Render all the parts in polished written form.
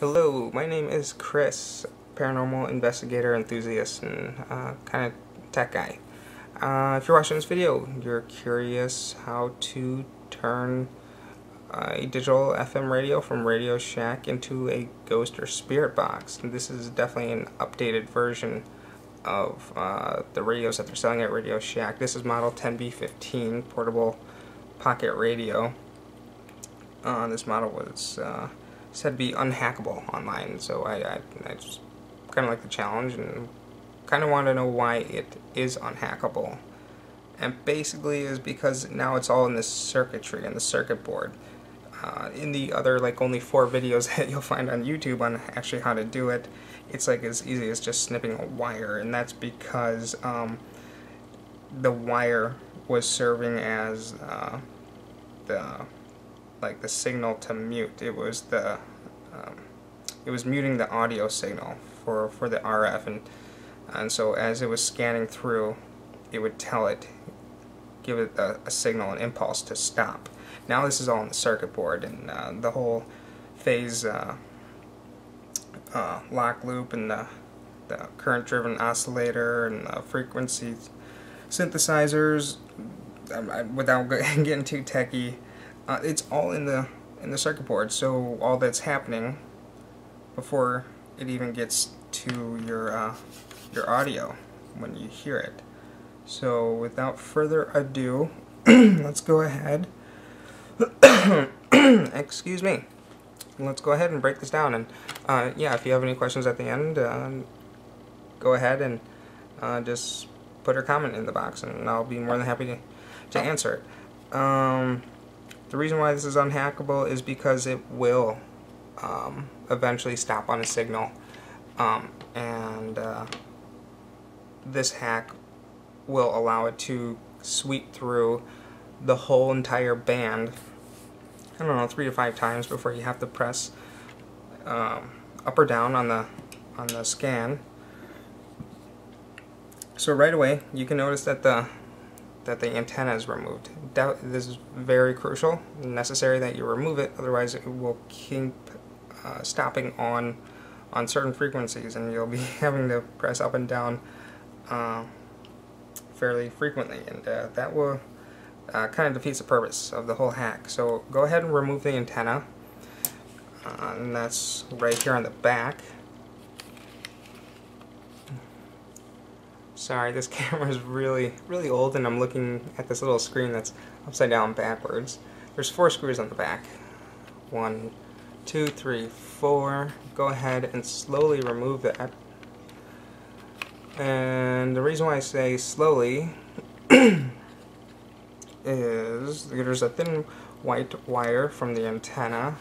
Hello, my name is Chris, paranormal investigator, enthusiast, and kind of tech guy. If you're watching this video, you're curious how to turn a digital FM radio from Radio Shack into a ghost or spirit box. And this is definitely an updated version of the radios that they're selling at Radio Shack. This is model 10B15 portable pocket radio. This model was said to be unhackable online, so I just kind of like the challenge and kind of want to know why it is unhackable. And basically is because now it's all in the circuitry and the circuit board. In the other like only 4 videos that you'll find on YouTube on actually how to do it, it's like as easy as just snipping a wire, and that's because the wire was serving as the signal to mute. It was the it was muting the audio signal for the RF, and so as it was scanning through, it would tell it, give it a signal, an impulse to stop. Now this is all on the circuit board, and the whole phase lock loop and the current driven oscillator and the frequency synthesizers, without getting too techy, it's all in the circuit board. So all that's happening before it even gets to your audio when you hear it. So without further ado, let's go ahead. Excuse me. Let's go ahead and break this down. And yeah, if you have any questions at the end, go ahead and just put a comment in the box, and I'll be more than happy to answer it. The reason why this is unhackable is because it will eventually stop on a signal, and this hack will allow it to sweep through the whole entire band, I don't know, 3 to 5 times before you have to press up or down on the scan. So right away you can notice that the antenna is removed. This is very crucial, necessary that you remove it, otherwise it will keep stopping on certain frequencies, and you'll be having to press up and down fairly frequently, and that will kind of defeats the purpose of the whole hack. So go ahead and remove the antenna, and that's right here on the back. Sorry, this camera is really old, and I'm looking at this little screen that's upside down backwards. There's 4 screws on the back. 1, 2, 3, 4. Go ahead and slowly remove that. And the reason why I say slowly is there's a thin white wire from the antenna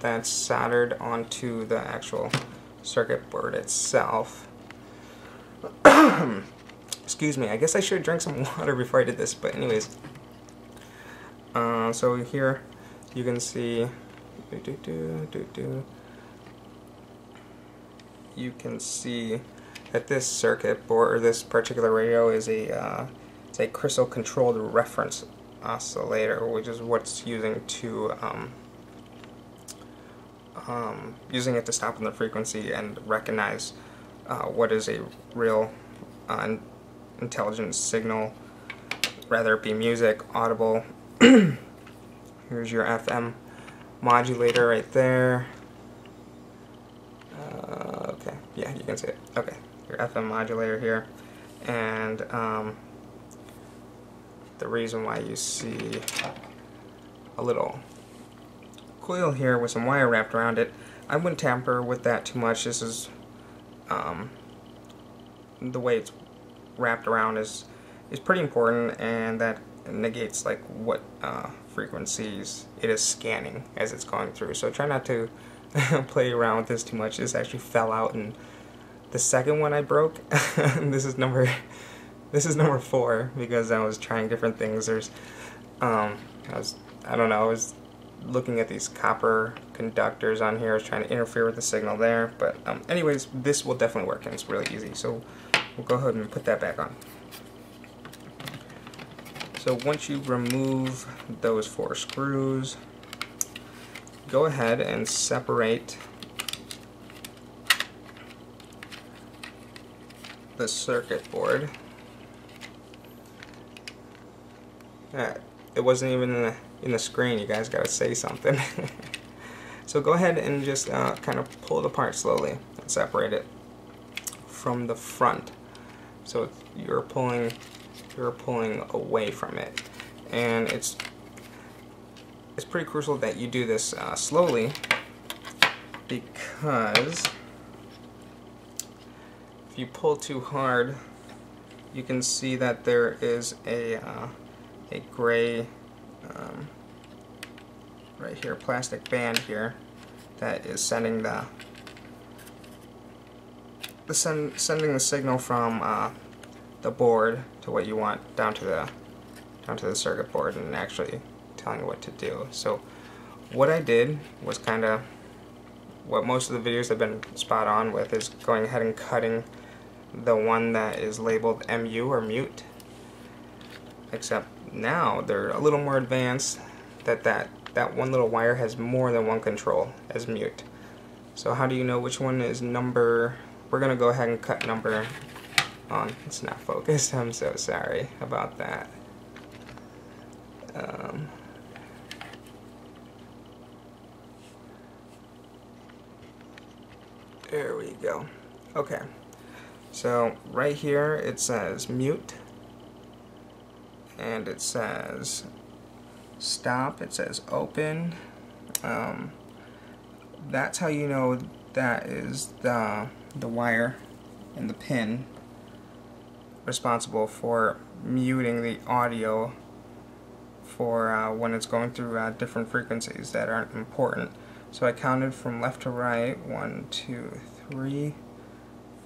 that's soldered onto the actual circuit board itself. Excuse me, I guess I should drink some water before I did this, but anyways. So here you can see you can see that this circuit board, or this particular radio, is a crystal controlled reference oscillator, which is what's using to using it to stop on the frequency and recognize what is a real intelligent signal, whether it be music, audible. Here's your FM modulator right there. Okay, yeah, you can see it. Okay, your FM modulator here, and the reason why you see a little coil here with some wire wrapped around it, I wouldn't tamper with that too much. This is the way it's wrapped around is pretty important, and that negates like what frequencies it is scanning as it's going through. So try not to play around with this too much. This actually fell out, and the second one I broke. This is number 4, because I was trying different things. There's, I was looking at these copper conductors on here. I was trying to interfere with the signal there, but anyways, this will definitely work, and it's really easy. So we'll go ahead and put that back on. So once you remove those 4 screws, go ahead and separate the circuit board. Alright, it wasn't even in the screen, you guys gotta say something. So go ahead and just kind of pull it apart slowly and separate it from the front. So you're pulling away from it, and it's pretty crucial that you do this slowly, because if you pull too hard, you can see that there is a gray right here, plastic band here, that is sending the signal from the board to what you want down to the circuit board, and actually telling you what to do. So what I did was kind of what most of the videos have been spot on with, is going ahead and cutting the one that is labeled MU or mute. Except now they're a little more advanced, that one little wire has more than one control as mute. So how do you know which one is number? We're gonna go ahead and cut number on. It's not focused, I'm so sorry about that. There we go. Okay, so right here it says mute, and it says stop, it says open. That's how you know that is the wire and the pin responsible for muting the audio for when it's going through different frequencies that aren't important. So I counted from left to right, 1, 2, 3,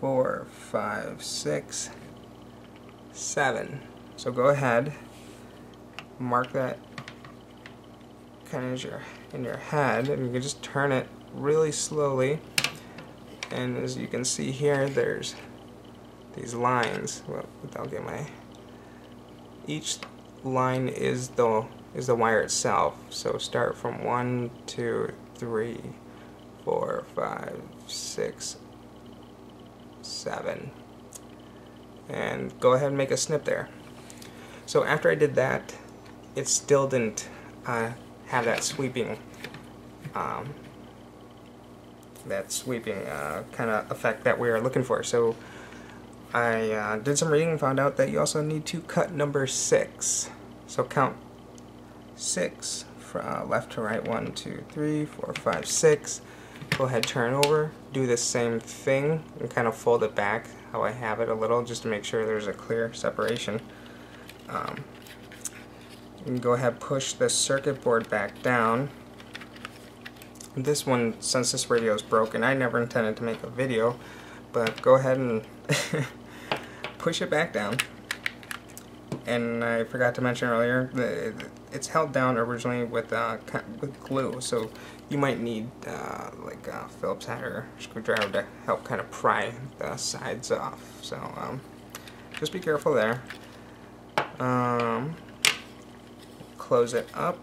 4, 5, 6, 7. So go ahead, mark that kind of in your head, and you can just turn it really slowly, and as you can see here, there's these lines. Well, I'll get my, each line is the wire itself. So start from 1, 2, 3, 4, 5, 6, 7, and go ahead and make a snip there. So after I did that, it still didn't have that sweeping kind of effect that we are looking for. So I did some reading and found out that you also need to cut number 6. So count 6 from left to right, 1, 2, 3, 4, 5, 6. Go ahead, turn over, do the same thing, and kind of fold it back how I have it a little, just to make sure there's a clear separation. You can go ahead, push the circuit board back down. This one, since this radio is broken, I never intended to make a video, but go ahead and push it back down. And I forgot to mention earlier, it's held down originally with glue, so you might need like a Phillips head or screwdriver to help kind of pry the sides off. So just be careful there. Close it up.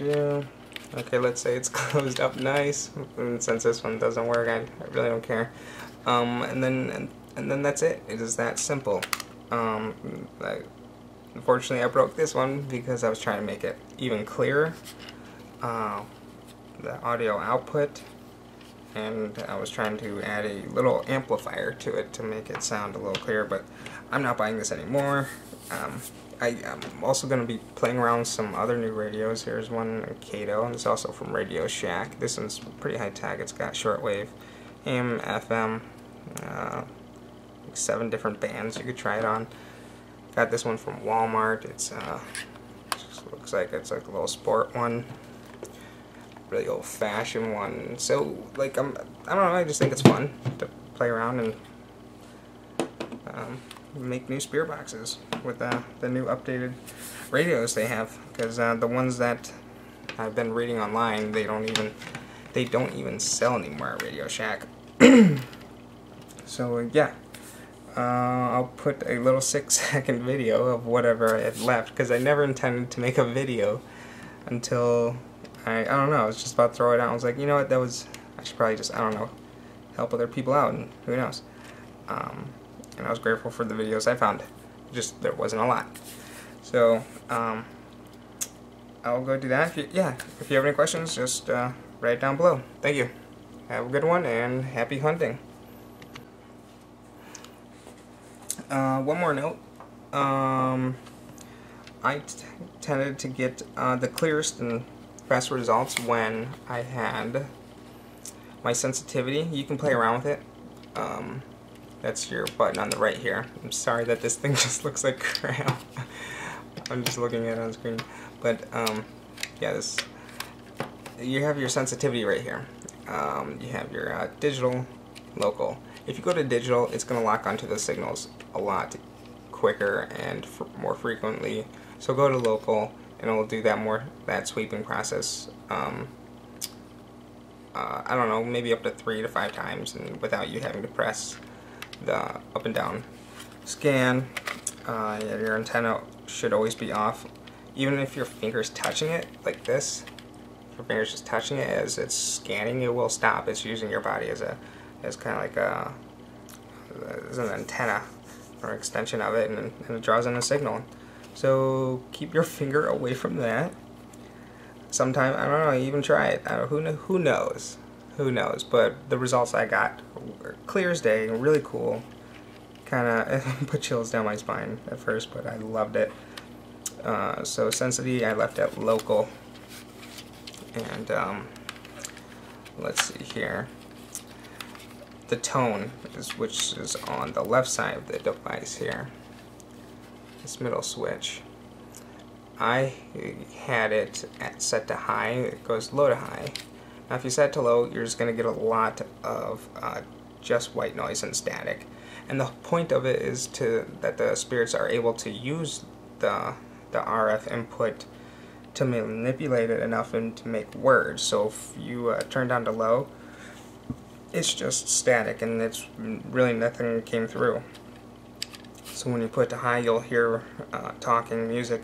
Okay, let's say it's closed up nice, and since this one doesn't work, I really don't care. And then that's it. It is that simple. Unfortunately, I broke this one because I was trying to make it even clearer, the audio output, and I was trying to add a little amplifier to it to make it sound a little clearer, but I'm not buying this anymore. I'm also going to be playing around with some other new radios. Here's one, Kaito, and it's also from Radio Shack. This one's pretty high tech. It's got shortwave, AM, FM, like 7 different bands you could try it on. Got this one from Walmart. It's just looks like it's like a little sport one, really old-fashioned one. So like I don't know. I just think it's fun to play around and make new spear boxes with the new updated radios they have, because the ones that I've been reading online, they don't even sell anymore at Radio Shack. So yeah, I'll put a little 6-second video of whatever I had left, because I never intended to make a video until I don't know, I was just about to throw it out. I was like, you know what, I should probably just, I don't know, help other people out, and who knows. And I was grateful for the videos I found. Just there wasn't a lot. So I'll go do that. If you have any questions, just write it down below. Thank you. Have a good one, and happy hunting. One more note. I tended to get the clearest and best results when I had my sensitivity. You can play around with it. That's your button on the right here. I'm sorry that this thing just looks like crap. I'm just looking at it on screen. But yeah, this, you have your sensitivity right here. You have your digital, local. If you go to digital, it's going to lock onto the signals a lot quicker and more frequently. So go to local, and it'll do that sweeping process. I don't know, maybe up to 3 to 5 times, and without you having to press the up and down scan. Your antenna should always be off, even if your finger's touching it like this. If your finger's just touching it as it's scanning, it will stop. It's using your body as a kind of like as an antenna or an extension of it, and it draws in a signal. So keep your finger away from that. Sometime, I don't know, even try it. Who knows? Who knows? But the results I got were clear as day, really cool. Kind of put chills down my spine at first, but I loved it. So sensitivity, I left at local. And let's see here. The tone, which is on the left side of the device here. This middle switch. I had it set to high. It goes low to high. Now if you set it to low, you're just going to get a lot of just white noise and static. And the point of it is that the spirits are able to use the RF input to manipulate it enough and to make words. So if you turn down to low, it's just static, and it's really nothing came through. So when you put it to high, you'll hear talking, music,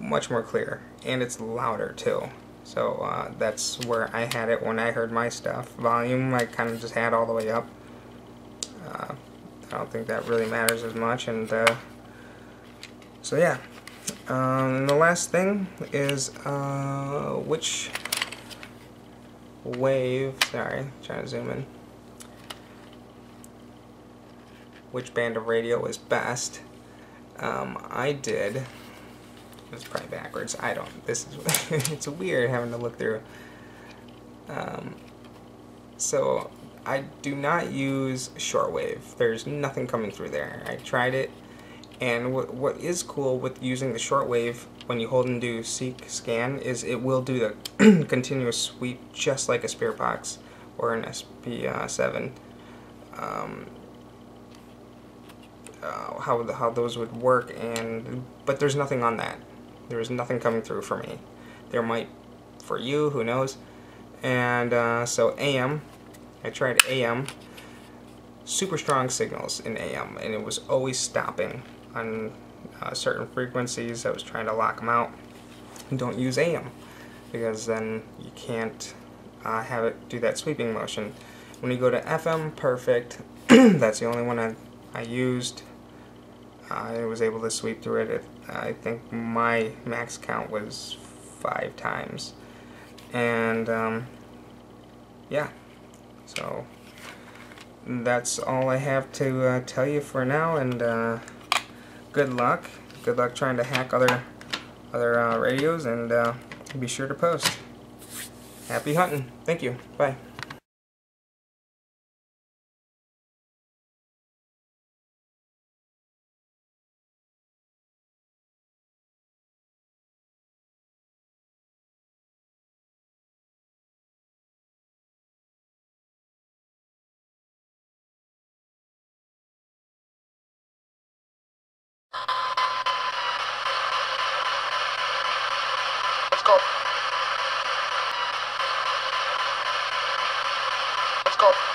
much more clear, and it's louder too. So that's where I had it when I heard my stuff. Volume, I kind of just had all the way up. I don't think that really matters as much, and so yeah. And the last thing is which wave, sorry, trying to zoom in, which band of radio is best. I did, it's probably backwards, I don't, this is, it's weird having to look through. So I do not use shortwave, there's nothing coming through there. I tried it, and what is cool with using the shortwave when you hold and do seek scan is it will do the continuous sweep just like a spirit box or an SP7. How those would work, but there's nothing on that. There is nothing coming through for me. There might for you, who knows. And so AM, I tried AM, super strong signals in AM, and it was always stopping on certain frequencies. I was trying to lock them out. And don't use AM, because then you can't have it do that sweeping motion. When you go to FM, perfect. That's the only one I used. I was able to sweep through it. I think my max count was 5 times. And yeah, so that's all I have to tell you for now, and good luck. Good luck trying to hack other radios, and be sure to post. Happy hunting. Thank you. Bye. Let's go.